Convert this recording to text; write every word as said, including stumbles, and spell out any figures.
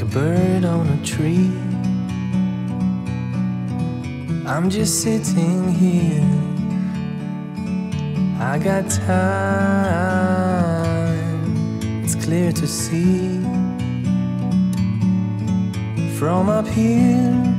like a bird on a tree. I'm just sitting here, I got time, it's clear to see from up here.